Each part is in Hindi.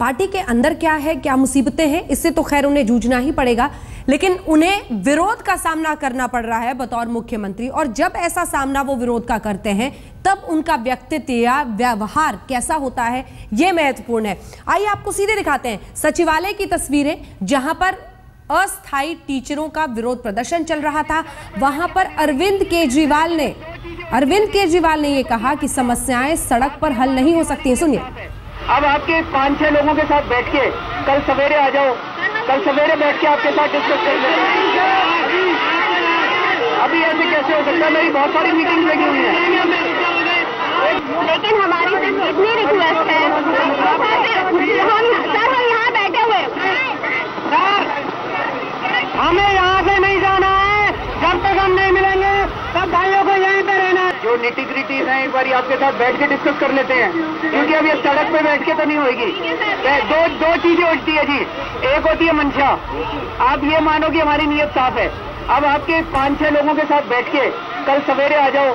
पार्टी के अंदर क्या है, क्या मुसीबतें हैं, इससे तो खैर उन्हें जूझना ही पड़ेगा, लेकिन उन्हें विरोध का सामना करना पड़ रहा है बतौर मुख्यमंत्री। और जब ऐसा सामना वो विरोध का करते हैं तब उनका व्यक्तित्व या व्यवहार कैसा होता है, ये महत्वपूर्ण है। आइए आपको सीधे दिखाते हैं सचिवालय की तस्वीरें, जहां पर अस्थायी टीचरों का विरोध प्रदर्शन चल रहा था। वहां पर अरविंद केजरीवाल ने ये कहा कि समस्याएं सड़क पर हल नहीं हो सकती हैं। सुनिए। अब आपके 5-6 लोगों के साथ बैठ के कल सवेरे आ जाओ, कल सवेरे बैठ के आपके साथ डिस्कस कर लेंगे। अभी ऐसे कैसे हो सकता है, मेरी बहुत सारी मीटिंग लगी हुई है। लेकिन हमारी सिर्फ इतनी रिक्वेस्ट है, सर हम यहाँ बैठे हुए, सर हमें यहाँ से नहीं जाना है, जब तक हम नहीं मिलेंगे सब भाइयों को यहीं पे रहना है। जो निटिग्रिटीज हैं एक बार आपके साथ बैठ के डिस्कस कर लेते हैं, क्योंकि अब ये सड़क पे बैठ के तो नहीं होगी। दो चीजें उठती है जी, एक होती है मंशा। आप ये मानो कि हमारी नीयत साफ है। अब आपके 5-6 लोगों के साथ बैठ के कल सवेरे आ जाओ,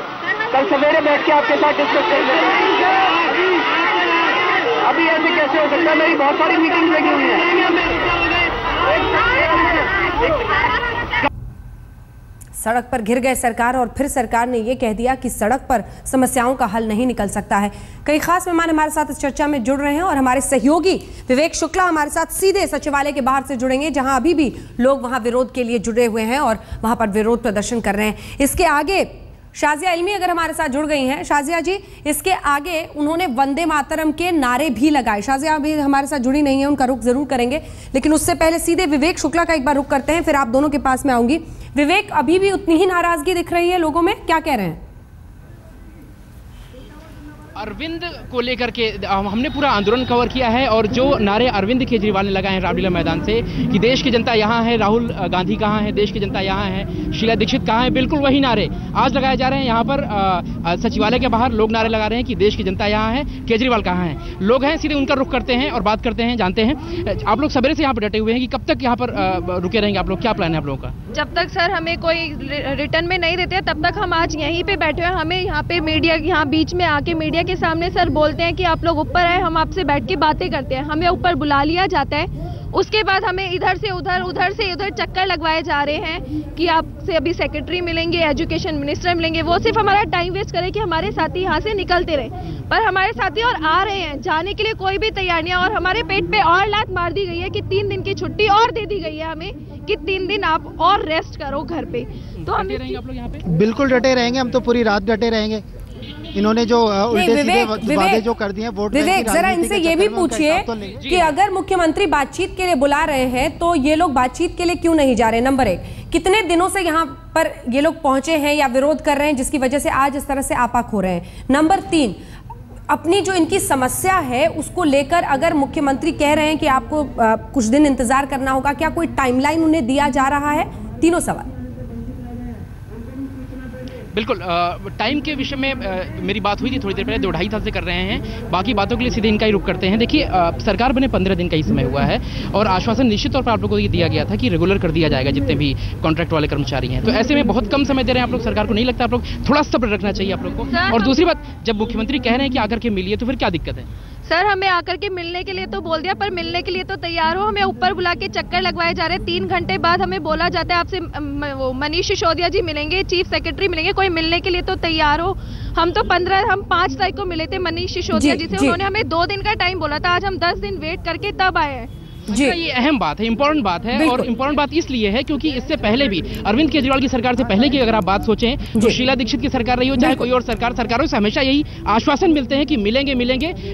कल सवेरे बैठ के आपके साथ डिस्कस कर लेंगे। अभी ऐसे कैसे हो सकता है, मेरी बहुत सारी मीटिंग लगी हुई है। सड़क पर घिर गए सरकार, और फिर सरकार ने यह कह दिया कि सड़क पर समस्याओं का हल नहीं निकल सकता है। कई खास मेहमान हमारे साथ इस चर्चा में जुड़ रहे हैं, और हमारे सहयोगी विवेक शुक्ला हमारे साथ सीधे सचिवालय के बाहर से जुड़ेंगे, जहां अभी भी लोग वहां विरोध के लिए जुड़े हुए हैं और वहां पर विरोध प्रदर्शन कर रहे हैं। इसके आगे शाजिया इल्मी अगर हमारे साथ जुड़ गई हैं। शाजिया जी, इसके आगे उन्होंने वंदे मातरम के नारे भी लगाए। शाजिया अभी हमारे साथ जुड़ी नहीं है, उनका रुख जरूर करेंगे, लेकिन उससे पहले सीधे विवेक शुक्ला का एक बार रुख करते हैं, फिर आप दोनों के पास में आऊंगी। विवेक, अभी भी उतनी ही नाराजगी दिख रही है लोगों में, क्या कह रहे हैं? अरविंद को लेकर के हमने पूरा आंदोलन कवर किया है, और जो नारे अरविंद केजरीवाल ने लगाए हैं रामलीला मैदान से कि देश की जनता यहाँ है, राहुल गांधी कहाँ है, देश की जनता यहाँ है, शीला दीक्षित कहाँ है, बिल्कुल वही नारे आज लगाए जा रहे हैं। यहाँ पर सचिवालय के बाहर लोग नारे लगा रहे हैं कि देश की जनता यहाँ है, केजरीवाल कहाँ है। लोग हैं, सीधे उनका रुख करते हैं और बात करते हैं, जानते हैं। आप लोग सवेरे से यहाँ पर डटे हुए हैं कि कब तक यहाँ पर रुके रहेंगे आप लोग, क्या प्लान है आप लोगों का? जब तक सर हमें कोई रिटर्न में नहीं देते तब तक हम आज यहीं पर बैठे हैं। हमें यहाँ पे मीडिया, यहाँ बीच में आके मीडिया के सामने सर बोलते हैं कि आप लोग ऊपर आए, हम आपसे बैठ के बातें करते हैं। हमें ऊपर बुला लिया जाता है, उसके बाद हमें इधर से उधर, उधर से इधर चक्कर लगवाए जा रहे हैं कि आपसे अभी सेक्रेटरी मिलेंगे, एजुकेशन मिनिस्टर मिलेंगे। वो सिर्फ हमारा टाइम वेस्ट करें कि हमारे साथी यहाँ से निकलते रहे, पर हमारे साथी और आ रहे हैं, जाने के लिए कोई भी तैयार नहीं है। और हमारे पेट पे और लात मार दी गई है कि 3 दिन की छुट्टी और दे दी गई है हमें कि 3 दिन आप और रेस्ट करो घर पे। तो हम बिल्कुल डटे रहेंगे, हम तो पूरी रात डटे रहेंगे। इन्होंने जो उल्टे वादे जो कर दिए वोट। विवेक, जरा इनसे ये भी पूछिए कि अगर मुख्यमंत्री बातचीत के लिए बुला रहे हैं तो ये लोग बातचीत के लिए क्यों नहीं जा रहे? नंबर 1, कितने दिनों से यहाँ पर ये लोग पहुंचे हैं या विरोध कर रहे हैं, जिसकी वजह से आज इस तरह से आपा हो रहे हैं। नंबर 3, अपनी जो इनकी समस्या है उसको लेकर अगर मुख्यमंत्री कह रहे हैं कि आपको कुछ दिन इंतजार करना होगा, क्या कोई टाइमलाइन उन्हें दिया जा रहा है? तीनों सवाल। बिल्कुल, टाइम के विषय में मेरी बात हुई थी थोड़ी देर पहले, 2-2.5 साल से कर रहे हैं। बाकी बातों के लिए सीधे इनका ही रुख करते हैं। देखिए, सरकार बने 15 दिन का ही समय हुआ है, और आश्वासन निश्चित तौर पर आप लोगों को ये दिया गया था कि रेगुलर कर दिया जाएगा जितने भी कॉन्ट्रैक्ट वाले कर्मचारी हैं। तो ऐसे में बहुत कम समय दे रहे हैं आप लोग सरकार को। नहीं लगता आप लोग थोड़ा सब्र रखना चाहिए आप लोग को? और दूसरी बात, जब मुख्यमंत्री कह रहे हैं कि आकर के मिलिए, तो फिर क्या दिक्कत है? सर हमें आकर के मिलने के लिए तो बोल दिया, पर मिलने के लिए तो तैयार हो। हमें ऊपर बुला के चक्कर लगवाए जा रहे हैं। 3 घंटे बाद हमें बोला जाता है आपसे मनीष सिसोदिया जी मिलेंगे, चीफ सेक्रेटरी मिलेंगे। कोई मिलने के लिए तो तैयार हो। हम तो 5 तारीख को मिले थे मनीष सिसोदिया जी से। उन्होंने हमें 2 दिन का टाइम बोला था, आज हम 10 दिन वेट करके तब आए हैं। जी, ये अहम बात है, इंपॉर्टेंट बात है। और इंपॉर्टेंट बात इसलिए है क्योंकि इससे पहले भी अरविंद केजरीवाल की सरकार से पहले की अगर आप बात सोचें तो शीला दीक्षित की सरकार रही हो, चाहे कोई और सरकारों से हमेशा यही आश्वासन मिलते हैं कि मिलेंगे,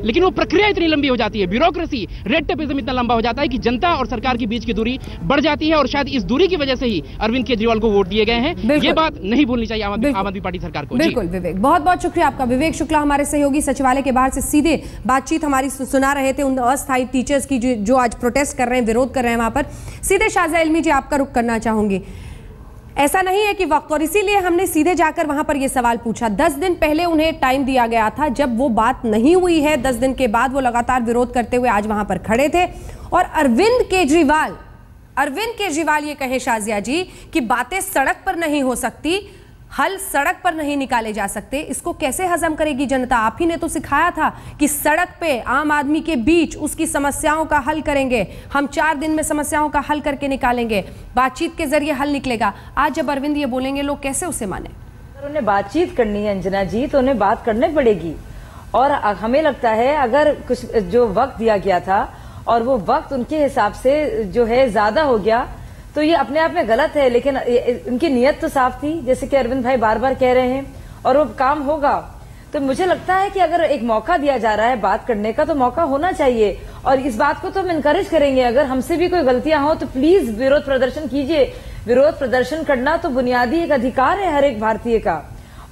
लेकिन वो प्रक्रिया इतनी लंबी हो जाती है, ब्यूरोक्रेसी, रेड टेपिज्म इतना लंबा हो जाता है कि जनता और सरकार के बीच की दूरी बढ़ जाती है। और शायद इस दूरी की वजह से ही अरविंद केजरीवाल को वोट दिए गए हैं। ये बात नहीं भूलनी चाहिए आम आदमी पार्टी सरकार को। बिल्कुल विवेक, बहुत बहुत शुक्रिया आपका। विवेक शुक्ला हमारे सहयोगी सचिवालय के बाहर से सीधे बातचीत हमारी सुना रहे थे उन अस्थायी टीचर्स की जो आज प्रोटेस्ट कर रहे हैं, विरोध कर रहे हैं वहां पर। सीधे शाजिया इल्मी जी आपका रुख करना चाहूंगी। ऐसा नहीं है कि वक्त, और इसीलिए हमने सीधे जाकर वहां पर यह सवाल पूछा। 10 दिन पहले उन्हें टाइम दिया गया था, जब वो बात नहीं हुई है 10 दिन के बाद वो लगातार विरोध करते हुए आज वहां पर खड़े थे। और अरविंद केजरीवाल ये कहे शाजिया जी कि बातें सड़क पर नहीं हो सकती, हल सड़क पर नहीं निकाले जा सकते, इसको कैसे हजम करेगी जनता? आप ही ने तो सिखाया था कि सड़क पे आम आदमी के बीच उसकी समस्याओं का हल करेंगे, हम 4 दिन में समस्याओं का हल करके निकालेंगे, बातचीत के जरिए हल निकलेगा। आज जब अरविंद ये बोलेंगे लोग कैसे उसे माने? उन्हें बातचीत करनी है अंजना जी, तो उन्हें बात करनी पड़ेगी। और हमें लगता है अगर कुछ जो वक्त दिया गया था और वो वक्त उनके हिसाब से जो है ज्यादा हो गया तो ये अपने आप में गलत है, लेकिन उनकी नीयत तो साफ थी, जैसे कि अरविंद भाई बार बार कह रहे हैं, और वो काम होगा। तो मुझे लगता है कि अगर एक मौका दिया जा रहा है बात करने का तो मौका होना चाहिए, और इस बात को तो हम इनकरेज करेंगे। अगर हमसे भी कोई गलतियां हो तो प्लीज विरोध प्रदर्शन कीजिए, विरोध प्रदर्शन करना तो बुनियादी एक अधिकार है हर एक भारतीय का,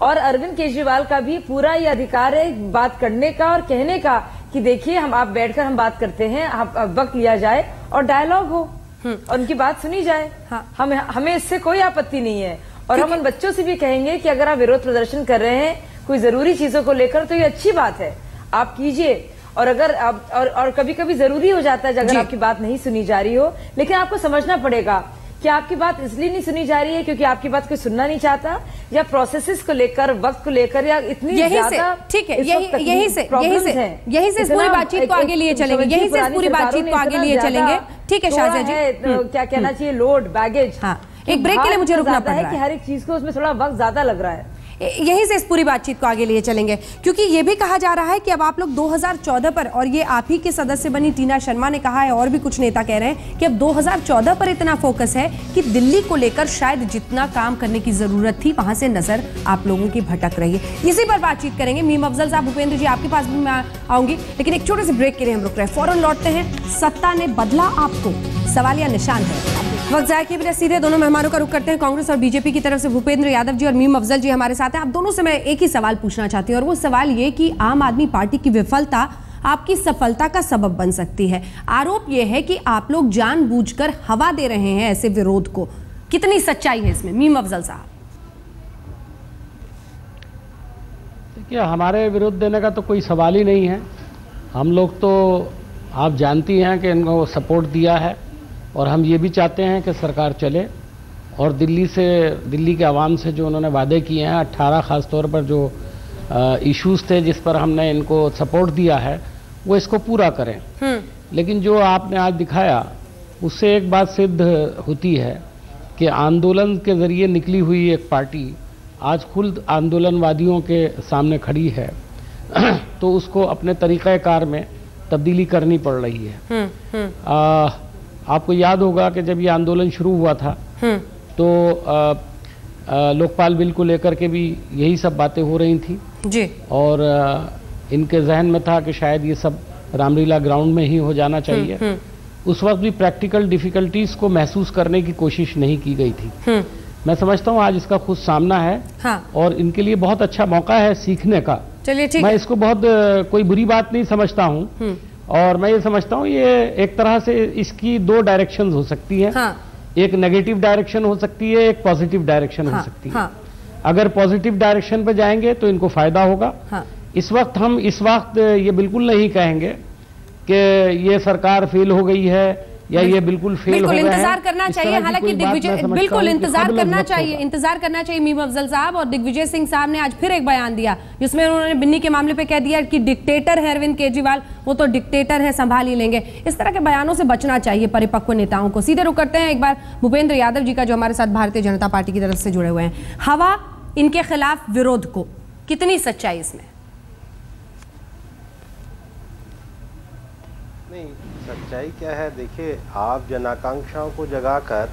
और अरविंद केजरीवाल का भी पूरा ये अधिकार है बात करने का और कहने का कि देखिए हम आप बैठकर हम बात करते हैं, वक्त लिया जाए और डायलॉग हो और उनकी बात सुनी जाए। हाँ। हमें इससे कोई आपत्ति नहीं है, और हम उन बच्चों से भी कहेंगे कि अगर आप विरोध प्रदर्शन कर रहे हैं कोई जरूरी चीजों को लेकर तो ये अच्छी बात है, आप कीजिए। और अगर आप और कभी कभी जरूरी हो जाता है अगर आपकी बात नहीं सुनी जा रही हो, लेकिन आपको समझना पड़ेगा कि आपकी बात इसलिए नहीं सुनी जा रही है क्योंकि आपकी बात कोई सुनना नहीं चाहता, या प्रोसेसेस को लेकर, वक्त को लेकर, या इतनी ज़्यादा ठीक है यही से पूरी बातचीत को आगे लिए चलेंगे, ठीक है शाजिया जी, क्या कहना चाहिए लोड बैगेज। एक ब्रेक के लिए मुझे रुकना पड़ रहा है कि हर एक चीज को उसमें थोड़ा वक्त ज्यादा लग रहा है, यहीं से इस पूरी बातचीत को आगे लिए चलेंगे, क्योंकि ये भी कहा जा रहा है कि अब आप लोग 2014 पर, और ये आप ही के सदस्य बनी टीना शर्मा ने कहा है और भी कुछ नेता कह रहे हैं कि अब 2014 पर इतना फोकस है कि दिल्ली को लेकर शायद जितना काम करने की जरूरत थी वहां से नजर आप लोगों की भटक रही है। इसी पर बातचीत करेंगे। मीम अफजल साहब, भूपेंद्र जी आपके पास भी मैं आऊंगी, लेकिन एक छोटे से ब्रेक के लिए हम रुक रहे हैं। फौरन लौटते हैं। सत्ता ने बदला आपको, सवालिया निशान है। वक्त जाए के बिना सीधे दोनों मेहमानों का रुख करते हैं। कांग्रेस और बीजेपी की तरफ से भूपेंद्र यादव जी और मीम अफजल जी हमारे साथ हैं। आप दोनों से मैं एक ही सवाल पूछना चाहती हूँ, और वो सवाल ये कि आम आदमी पार्टी की विफलता आपकी सफलता का सबब बन सकती है। आरोप ये है कि आप लोग जानबूझकर हवा दे रहे हैं ऐसे विरोध को, कितनी सच्चाई है इसमें? मीम अफजल साहब, देखिए हमारे विरोध देने का तो कोई सवाल ही नहीं है। हम लोग तो आप जानती हैं कि इनको सपोर्ट दिया है, और हम ये भी चाहते हैं कि सरकार चले, और दिल्ली के आवाम से जो उन्होंने वादे किए हैं, 18 ख़ास तौर पर जो इश्यूज़ थे जिस पर हमने इनको सपोर्ट दिया है वो इसको पूरा करें। लेकिन जो आपने आज दिखाया उससे एक बात सिद्ध होती है कि आंदोलन के ज़रिए निकली हुई एक पार्टी आज खुद आंदोलनवादियों के सामने खड़ी है, तो उसको अपने तरीक़ाकार में तब्दीली करनी पड़ रही है। आपको याद होगा कि जब ये आंदोलन शुरू हुआ था तो लोकपाल बिल को लेकर के भी यही सब बातें हो रही थी जी, और इनके जहन में था कि शायद ये सब रामलीला ग्राउंड में ही हो जाना चाहिए। उस वक्त भी प्रैक्टिकल डिफिकल्टीज को महसूस करने की कोशिश नहीं की गई थी। मैं समझता हूँ आज इसका खुद सामना है। हाँ। और इनके लिए बहुत अच्छा मौका है सीखने का। चलिए ठीक है, मैं इसको बहुत कोई बुरी बात नहीं समझता हूँ, और मैं ये समझता हूँ ये एक तरह से इसकी 2 डायरेक्शंस हो सकती है। हाँ। एक नेगेटिव डायरेक्शन हो सकती है, एक पॉजिटिव डायरेक्शन हो सकती है। हाँ। अगर पॉजिटिव डायरेक्शन पर जाएंगे तो इनको फायदा होगा। हाँ। हम इस वक्त ये बिल्कुल नहीं कहेंगे कि ये सरकार फेल हो गई है या ये बिल्कुल फेल हो गया है। इंतजार करना चाहिए, हालांकि दिग्विजय बिल्कुल इंतजार करना चाहिए। मीम अफजल साहब और दिग्विजय सिंह साहब ने आज फिर एक बयान दिया जिसमें उन्होंने बिन्नी के मामले पे कह दिया कि डिक्टेटर है अरविंद केजरीवाल, वो तो डिक्टेटर है, संभाल ही लेंगे। इस तरह के बयानों से बचना चाहिए परिपक्व नेताओं को। सीधे रुक करते हैं एक बार भूपेंद्र यादव जी का, जो हमारे साथ भारतीय जनता पार्टी की तरफ से जुड़े हुए हैं। हवा इनके खिलाफ विरोध को, कितनी सच्चाई इसमें? सच्चाई क्या है, देखिए आप जनाकांक्षाओं को जगाकर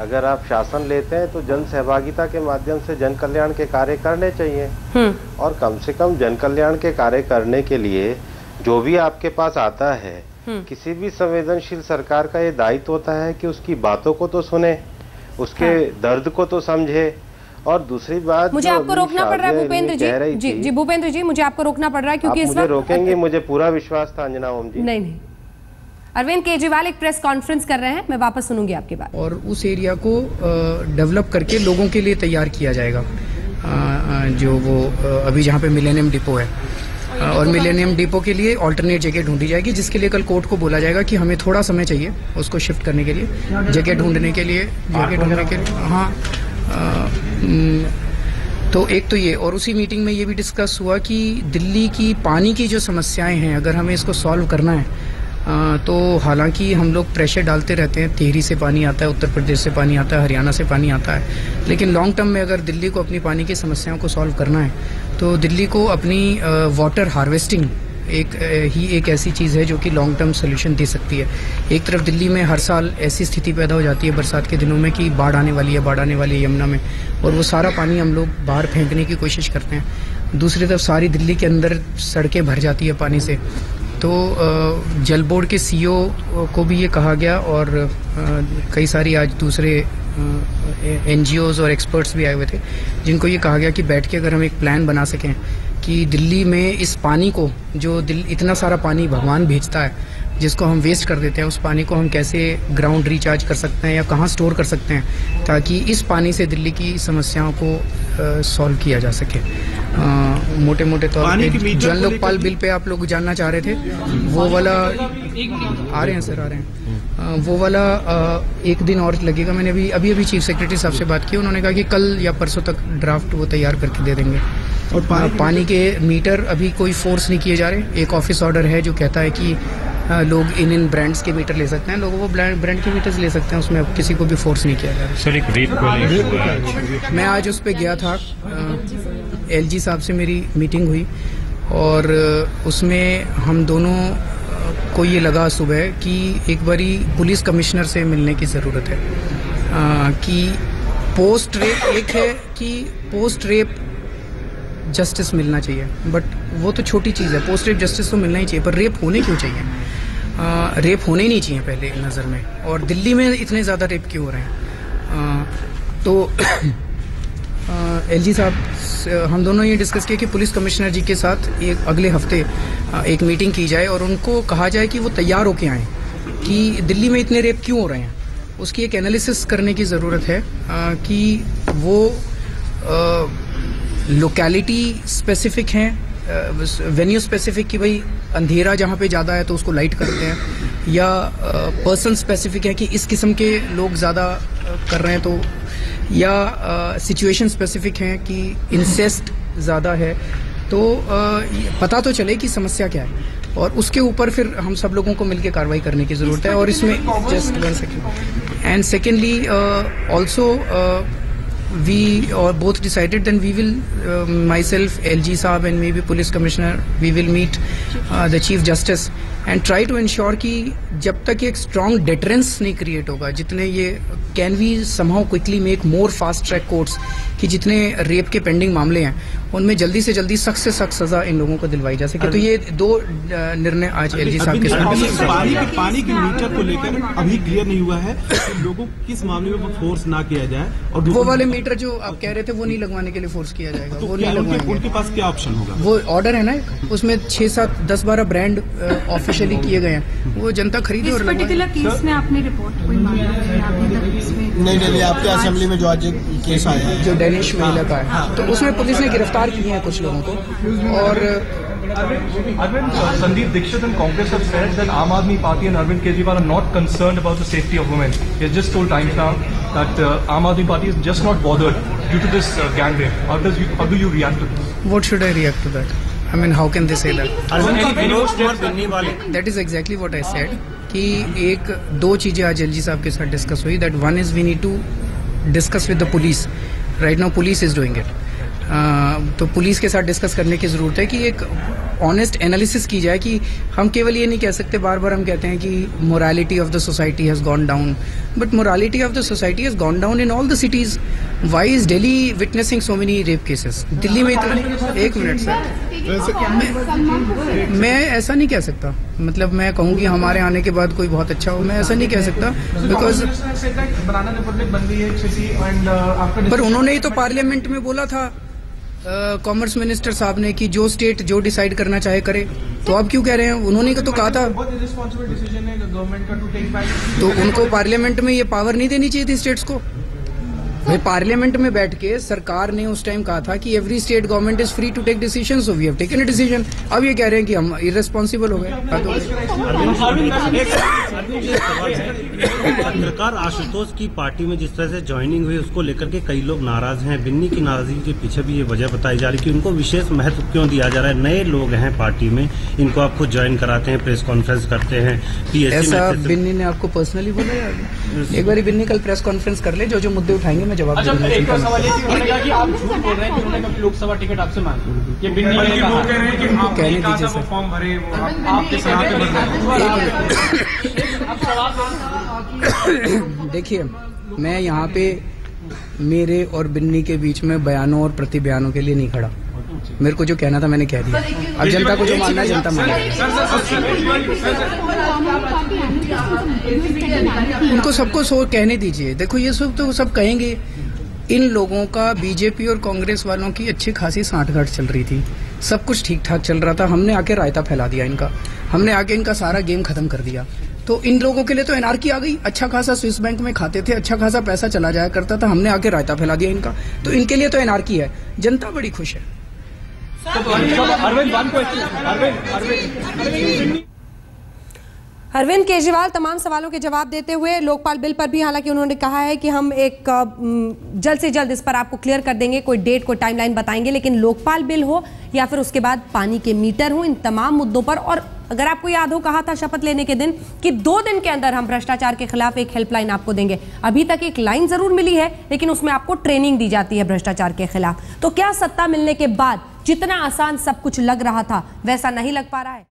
अगर आप शासन लेते हैं तो जन सहभागिता के माध्यम से जन कल्याण के कार्य करने चाहिए, और कम से कम जन कल्याण के कार्य करने के लिए जो भी आपके पास आता है, किसी भी संवेदनशील सरकार का ये दायित्व होता है कि उसकी बातों को तो सुने, उसके दर्द को तो समझे। और दूसरी बात, मुझे आपको रोकना पड़ रहा है भूपेंद्र जी, भूपेंद्र जी मुझे आपको रोकना पड़ रहा है क्योंकि मुझे रोकेंगे, मुझे पूरा विश्वास था अंजना ओम जी। नहीं, अरविंद केजरीवाल एक प्रेस कॉन्फ्रेंस कर रहे हैं, मैं वापस सुनूंगी आपकी बात। और उस एरिया को डेवलप करके लोगों के लिए तैयार किया जाएगा, जो वो अभी जहाँ पे मिलेनियम डिपो है, और मिलेनियम डिपो के लिए ऑल्टरनेट जगह ढूंढी जाएगी, जिसके लिए कल कोर्ट को बोला जाएगा कि हमें थोड़ा समय चाहिए उसको शिफ्ट करने के लिए, जगह ढूंढने के लिए। हाँ, तो एक तो ये, और उसी मीटिंग में ये भी डिस्कस हुआ कि दिल्ली की पानी की जो समस्याएं हैं, अगर हमें इसको सॉल्व करना है तो हालांकि हम लोग प्रेशर डालते रहते हैं, टिहरी से पानी आता है, उत्तर प्रदेश से पानी आता है, हरियाणा से पानी आता है, लेकिन लॉन्ग टर्म में अगर दिल्ली को अपनी पानी की समस्याओं को सॉल्व करना है तो दिल्ली को अपनी वाटर हार्वेस्टिंग एक ऐसी चीज़ है जो कि लॉन्ग टर्म सोल्यूशन दे सकती है। एक तरफ दिल्ली में हर साल ऐसी स्थिति पैदा हो जाती है बरसात के दिनों में कि बाढ़ आने वाली है यमुना में, और वो सारा पानी हम लोग बाहर फेंकने की कोशिश करते हैं। दूसरी तरफ सारी दिल्ली के अंदर सड़कें भर जाती है पानी से। तो जल बोर्ड के सीईओ को भी ये कहा गया, और कई सारी आज दूसरे एनजीओज़ और एक्सपर्ट्स भी आए हुए थे जिनको ये कहा गया कि बैठ के अगर हम एक प्लान बना सकें कि दिल्ली में इस पानी को, जो इतना सारा पानी भगवान भेजता है जिसको हम वेस्ट कर देते हैं, उस पानी को हम कैसे ग्राउंड रिचार्ज कर सकते हैं या कहाँ स्टोर कर सकते हैं ताकि इस पानी से दिल्ली की समस्याओं को सॉल्व किया जा सके। मोटे मोटे तौर पर जन लोकपाल बिल पे आप लोग जानना चाह रहे थे, वो वाला आ रहे हैं सर, आ रहे हैं, वो वाला एक दिन और लगेगा। मैंने अभी चीफ सेक्रेटरी साहब से बात की, उन्होंने कहा कि कल या परसों तक ड्राफ्ट वो तैयार करके दे देंगे। और पानी के मीटर अभी कोई फोर्स नहीं किए जा रहे। एक ऑफिस ऑर्डर है जो कहता है कि लोग इन ब्रांड्स के मीटर ले सकते हैं, लोगों को ब्रांड के मीटर्स ले सकते हैं, उसमें अब किसी को भी फोर्स नहीं किया जा रहा। सर, एक मैं आज उस पर गया था, LG साहब से मेरी मीटिंग हुई, और उसमें हम दोनों को ये लगा सुबह कि एक बारी पुलिस कमिश्नर से मिलने की ज़रूरत है। कि पोस्ट रेप एक है कि पोस्ट रेप जस्टिस मिलना चाहिए, बट वो तो छोटी चीज़ है, पोस्ट रेप जस्टिस तो मिलना ही चाहिए, पर रेप होने क्यों चाहिए? रेप होने नहीं चाहिए पहले नज़र में, और दिल्ली में इतने ज़्यादा रेप क्यों हो रहे हैं? तो LG साहब हम दोनों ये डिस्कस किया कि पुलिस कमिश्नर जी के साथ एक अगले हफ्ते एक मीटिंग की जाए और उनको कहा जाए कि वो तैयार होके आएँ कि दिल्ली में इतने रेप क्यों हो रहे हैं, उसकी एक एनालिसिस करने की ज़रूरत है। कि वो लोकेलिटी स्पेसिफिक हैं, वेन्यू स्पेसिफिक, कि भाई अंधेरा जहाँ पे ज़्यादा है तो उसको लाइट करते हैं, या पर्सन स्पेसिफिक है कि इस किस्म के लोग ज़्यादा कर रहे हैं, तो या सिचुएशन स्पेसिफिक हैं कि इंसेस्ट ज़्यादा है, तो पता तो चले कि समस्या क्या है, और उसके ऊपर फिर हम सब लोगों को मिलकर कार्रवाई करने की ज़रूरत है। और इसमें just 1 second and secondly also we both decided then we will myself, LG saab and maybe police commissioner, we will meet the chief justice and try to ensure कि जब तक एक strong deterrence नहीं create होगा, जितने ये can we somehow quickly make more fast track courts कि जितने रेप के पेंडिंग मामले हैं उनमें जल्दी से जल्दी सख्त से सख्त सजा इन लोगों को दिलवाई जा सके। तो ये दो निर्णय आज LG साहब के साथ। पानी के मीटर को लेकर अभी क्लियर नहीं हुआ है कि लोगों किस मामले में फोर्स ना किया जाए, और वो वाले मीटर जो आप कह रहे थे वो नहीं लगवाने के लिए फोर्स किया जाएगा, वो नहीं लगवाएंगे। उनके पास क्या ऑप्शन होगा? वो ऑर्डर है ना, उसमें 6-7-10-12 ब्रांड ऑफिशियली किए गए हैं, वो जनता खरीदे। और पर्टिकुलर केस में आपने रिपोर्ट कोई मांगा नहीं? आपके असेंबली में जो आज केस आया जो डेनिश महिला का है, तो उसमें पुलिस ने गिरफ्तार किए हैं कुछ लोगों को। और Sandeep Dixit and Congress have said that Aam Aadmi Party and Arvind Kejriwal are not concerned about the safety of women. He has just told Times Now that Aam Aadmi Party is just not bothered due to this gang rape. How do you react to this? What should I react to that? I mean, how can they say that? That is exactly what I said. कि दो चीज़ें आज LG साहब के साथ डिस्कस हुई। That one is we need to discuss with the police. Right now, police is doing it. तो पुलिस के साथ डिस्कस करने की ज़रूरत है कि एक ऑनेस्ट एनालिसिस की जाए कि हम केवल ये नहीं कह सकते, बार बार हम कहते हैं कि morality of the society has gone down, but morality of the society has gone down in all the cities. Why is Delhi witnessing so many rape cases? Delhi में इतना, एक मिनट सर, मैं ऐसा नहीं कह सकता, मतलब मैं कहूँगी हमारे आने के बाद कोई बहुत अच्छा हो, मैं ऐसा नहीं कह सकता, बिकॉज पर उन्होंने ही तो पार्लियामेंट में बोला था कॉमर्स मिनिस्टर साहब ने कि जो स्टेट जो डिसाइड करना चाहे करे, तो आप क्यों कह रहे हैं? उन्होंने तो कहा था, तो उनको पार्लियामेंट में ये पावर नहीं देनी चाहिए थी स्टेट्स को। भाई पार्लियामेंट में बैठ के सरकार ने उस टाइम कहा था कि every state government is free to take decision, so we have taken a decision. अब ये कह रहे हैं कि हम इर्रेस्पॉन्सिबल हो गए। पत्रकार आशुतोष की पार्टी में जिस तरह से ज्वाइनिंग हुई उसको लेकर के कई लोग नाराज हैं। बिन्नी की नाराजगी के पीछे भी ये वजह बताई जा रही है कि उनको विशेष महत्व क्यों दिया जा रहा है। नए लोग हैं पार्टी में, इनको आप खुद ज्वाइन कराते हैं, प्रेस कॉन्फ्रेंस करते हैं। ऐसा बिन्नी ने आपको पर्सनली बोला? एक बार बिन्नी कल प्रेस कॉन्फ्रेंस कर ले, जो जो मुद्दे उठाएंगे मैं जवाब दूंगा। लोकसभा टिकट आपसे मांगी, देखिए मैं यहाँ पे मेरे और बिन्नी के बीच में बयानों और प्रति बयानों के लिए नहीं खड़ा। मेरे को जो कहना था मैंने कह दिया, अब जनता को जो मानना है जनता मानेगी। उनको सबको सो कहने दीजिए। देखो ये सब तो सब कहेंगे। इन लोगों का बीजेपी और कांग्रेस वालों की अच्छी खासी सांठगांठ चल रही थी, सब कुछ ठीक ठाक चल रहा था। हमने आके रायता फैला दिया इनका, हमने आके इनका सारा गेम खत्म कर दिया। तो इन लोगों के लिए तो एनआरकी आ गई। अच्छा खासा स्विस बैंक में खाते थे, अच्छा खासा पैसा चला जाया करता था, हमने आके रायता फैला दिया इनका। तो इनके लिए तो एनआरकी है, जनता बड़ी खुश है। अरविंद केजरीवाल तमाम सवालों के जवाब देते हुए लोकपाल बिल पर भी, हालांकि उन्होंने कहा है कि हम एक जल्द से जल्द इस पर आपको क्लियर कर देंगे, कोई डेट कोई टाइमलाइन बताएंगे, लेकिन लोकपाल बिल हो या फिर उसके बाद पानी के मीटर हो, इन तमाम मुद्दों पर। और अगर आपको याद हो, कहा था शपथ लेने के दिन कि 2 दिन के अंदर हम भ्रष्टाचार के खिलाफ एक हेल्पलाइन आपको देंगे। अभी तक एक लाइन जरूर मिली है, लेकिन उसमें आपको ट्रेनिंग दी जाती है भ्रष्टाचार के खिलाफ। तो क्या सत्ता मिलने के बाद जितना आसान सब कुछ लग रहा था वैसा नहीं लग पा रहा है?